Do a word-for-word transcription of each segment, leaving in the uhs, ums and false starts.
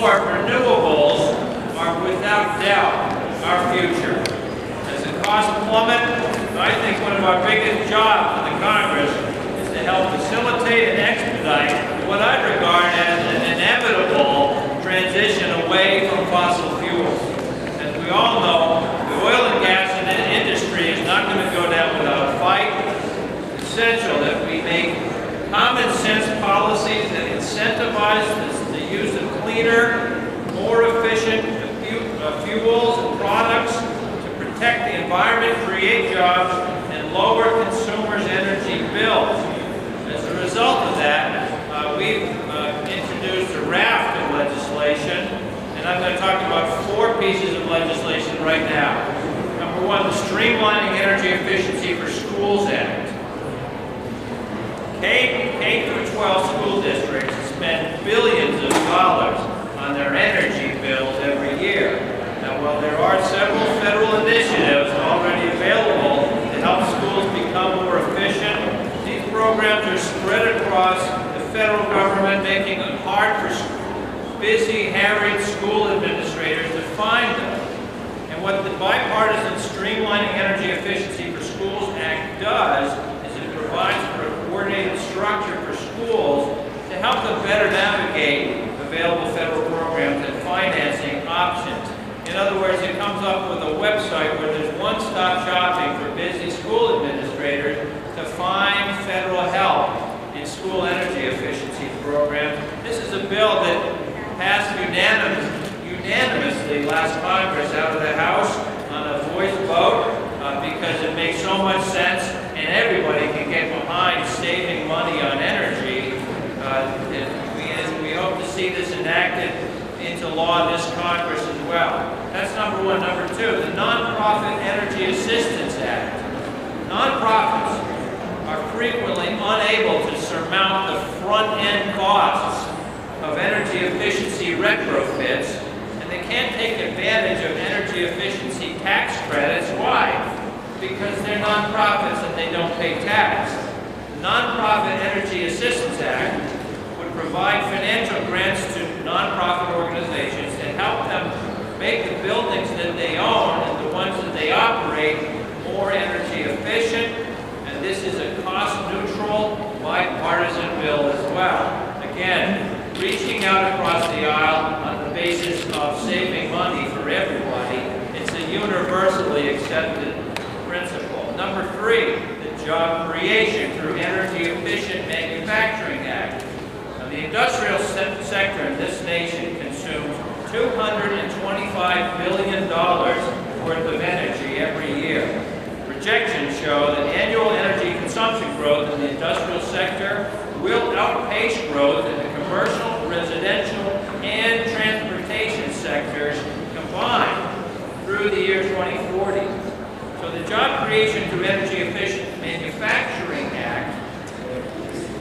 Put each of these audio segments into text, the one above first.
therefore, renewables are without doubt our future. As the cost plummet, I think one of our biggest jobs in the Congress is to help facilitate and expedite what I regard as an inevitable transition away from fossil fuels. As we all know, the oil and gas industry is not going to go down without a fight. It's essential that we make common sense policies that incentivize the use of cleaner, more efficient fuels and products to protect the environment, create jobs, and lower consumers' energy bills. As a result of that, uh, we've uh, introduced a raft of legislation, and I'm going to talk about four pieces of legislation right now. Number one, the Streamlining Energy Efficiency for Schools Act. K through twelve school districts spend billions of dollars on their energy bills every year. Now, while there are several federal initiatives already available to help schools become more efficient, these programs are spread across the federal government, making it hard for busy, harried school administrators to find them. And what the bipartisan Streamlining Energy Efficiency for Schools Act does is it provides for a coordinated structure for schools to help them better navigate available federal programs and financing options. In other words, it comes up with a website where there's one-stop shopping for busy school administrators to find federal help in school energy efficiency programs. This is a bill that passed unanimous, unanimously last Congress out of the House on a voice vote uh, because it makes so much sense and everybody can get behind saving money on energy. Uh, and hope to see this enacted into law in this Congress as well. That's number one. Number two, the Nonprofit Energy Assistance Act. Nonprofits are frequently unable to surmount the front-end costs of energy efficiency retrofits, and they can't take advantage of energy efficiency tax credits. Why? Because they're nonprofits and they don't pay tax. The Nonprofit Energy Assistance Act provide financial grants to nonprofit organizations to help them make the buildings that they own and the ones that they operate more energy efficient. And this is a cost-neutral, bipartisan bill as well. Again, reaching out across the aisle on the basis of saving money for everybody. It's a universally accepted principle. Number three, the Job Creation through Energy Efficient Manufacturing Act. The industrial se sector in this nation consumes two hundred twenty-five billion dollars worth of energy every year. Projections show that annual energy consumption growth in the industrial sector will outpace growth in the commercial, residential, and transportation sectors combined through the year twenty forty. So the Job Creation through Energy Efficient Manufacturing Act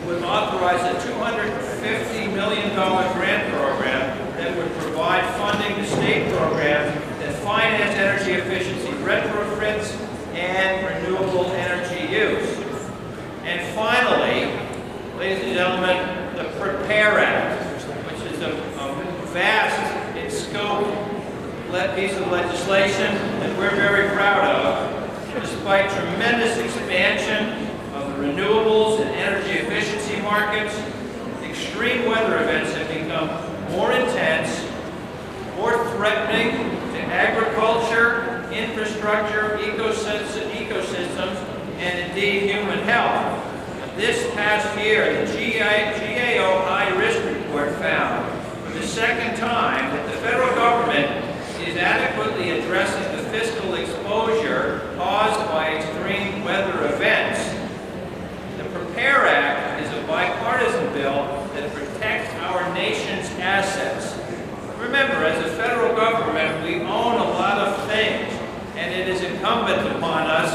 would authorize a two hundred fifty million dollars grant program that would provide funding to state programs that finance energy efficiency retrofits and renewable energy use. And finally, ladies and gentlemen, the PREPARE Act, which is a, a vast in scope piece of legislation that we're very proud of, despite tremendous expansion renewables and energy efficiency markets, extreme weather events have become more intense, more threatening to agriculture, infrastructure, ecosystems, and indeed human health. This past year, the G A O high-risk report found for the second time that the federal government is adequately addressing the fiscal exposure caused by extreme weather events. The PREPARE Act is a bipartisan bill that protects our nation's assets. Remember, as a federal government, we own a lot of things, and it is incumbent upon us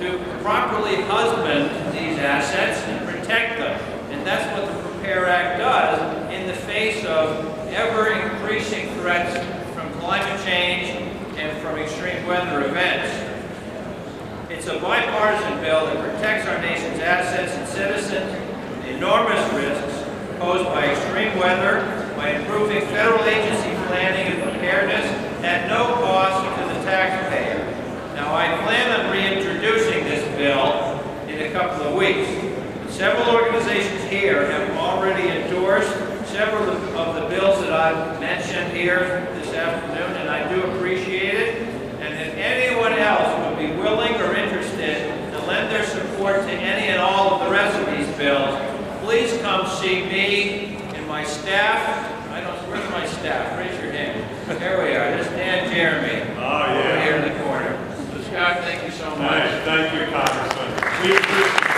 to properly husband these assets and protect them. And that's what the PREPARE Act does in the face of ever-increasing threats from climate change and from extreme weather events. It's a bipartisan bill that protects our nation's assets and citizens from the enormous risks posed by extreme weather, by improving federal agency planning and preparedness at no cost to the taxpayer. Now, I plan on reintroducing this bill in a couple of weeks. Several organizations here have already endorsed several of the bills that I've mentioned here this afternoon, and I do appreciate it. And if anyone else would be willing or interested to lend their support to any and all of the rest of these bills, please come see me and my staff. I don't, where's my staff? Raise your hand. There we are. This is Dan Jeremy. Oh, yeah. Over here in the corner. Scott, thank you so much. Nice. Thank you, Congressman.